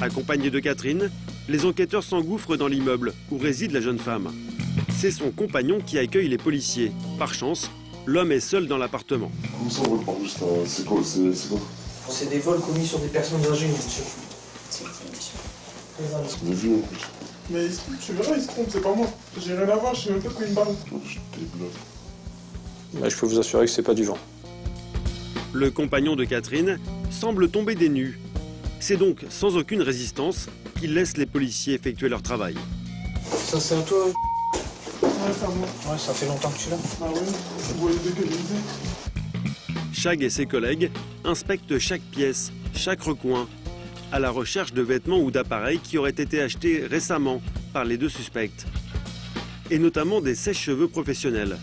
Accompagnés de Catherine, les enquêteurs s'engouffrent dans l'immeuble où réside la jeune femme. C'est son compagnon qui accueille les policiers. Par chance, l'homme est seul dans l'appartement. Comment ça, on repart juste à... C'est quoi, c'est des vols commis sur des personnes âgées, monsieur. C'est des vieux, en plus. Mais tu verras, il se trompe, c'est pas moi. J'ai rien à voir, je sais même pas pris une balle. Je peux vous assurer que c'est pas du vent. Le compagnon de Catherine semble tomber des nues. C'est donc sans aucune résistance qu'il laisse les policiers effectuer leur travail. Ça, c'est à toi. Ouais, c'est à moi. Ouais, ça fait longtemps que tu l'as. Ah oui, vous voyez dégaliser. Chag et ses collègues inspectent chaque pièce, chaque recoin, à la recherche de vêtements ou d'appareils qui auraient été achetés récemment par les deux suspects, et notamment des sèche-cheveux professionnels.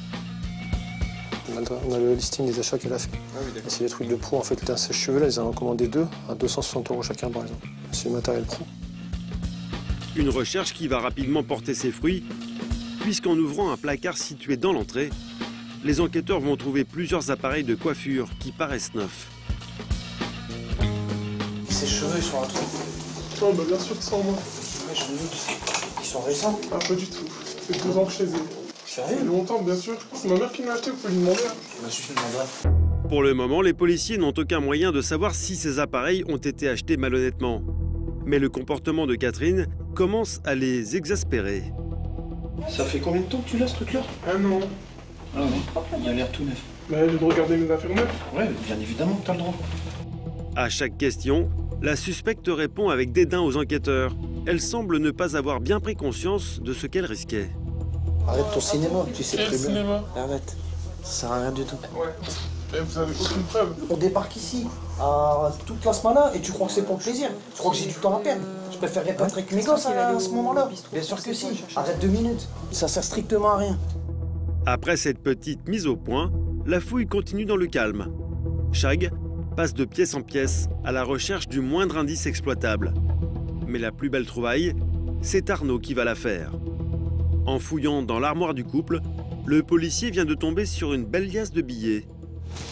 On a le listing des achats qu'elle a fait. Ah oui, c'est des trucs de pro. En fait, d'un sèche-cheveux, là, ils en ont commandé deux à 260 € chacun, par exemple. C'est du matériel pro. Une recherche qui va rapidement porter ses fruits, puisqu'en ouvrant un placard situé dans l'entrée, les enquêteurs vont trouver plusieurs appareils de coiffure qui paraissent neufs. Ses cheveux, ils sont un truc. Oh, bah bien sûr que c'est en moi. Ouais, je me doute. Ils sont récents? Ah, pas du tout. C'est 12 ans que chez eux. Sérieux? Longtemps, bien sûr. C'est ma mère qui m'a acheté, vous pouvez lui demander. Bah, je lui demanderai. Pour le moment, les policiers n'ont aucun moyen de savoir si ces appareils ont été achetés malhonnêtement. Mais le comportement de Catherine commence à les exaspérer. Ça fait combien de temps que tu l'as, ce truc-là? Un an. Ah non, il a l'air tout neuf. Bah, j'ai le droit de regarder mes affaires neuves? Ouais, bien évidemment que t'as le droit. À chaque question, la suspecte répond avec dédain aux enquêteurs. Elle semble ne pas avoir bien pris conscience de ce qu'elle risquait. Arrête ton cinéma, tu sais très bien. Arrête, ça sert à rien du tout. Ouais, et vous avez aucune preuve. On débarque ici, à toute la semaine là, et tu crois que c'est pour le plaisir? Tu crois que j'ai du temps à perdre? Je préférerais pas être avec mes gosses à ce moment-là. Bien sûr que si, arrête 2 minutes, ça sert strictement à rien. Après cette petite mise au point, la fouille continue dans le calme. Chag passe de pièce en pièce à la recherche du moindre indice exploitable. Mais la plus belle trouvaille, c'est Arnaud qui va la faire. En fouillant dans l'armoire du couple, le policier vient de tomber sur une belle liasse de billets.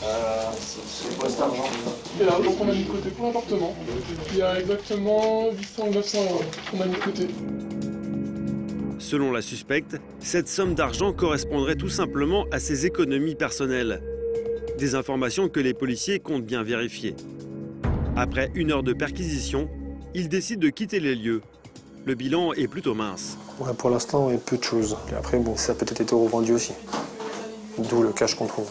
C'est quoi cet argent? Et là, donc on a mis de côté pour l'appartement. Il y a exactement 800 ou 900 € qu'on a mis de côté. Selon la suspecte, cette somme d'argent correspondrait tout simplement à ses économies personnelles. Des informations que les policiers comptent bien vérifier. Après 1 heure de perquisition, ils décident de quitter les lieux. Le bilan est plutôt mince. Ouais, pour l'instant, il y a peu de choses. Et après, bon, ça a peut-être été revendu aussi. D'où le cash qu'on trouve.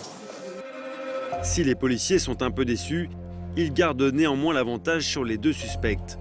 Si les policiers sont un peu déçus, ils gardent néanmoins l'avantage sur les deux suspects.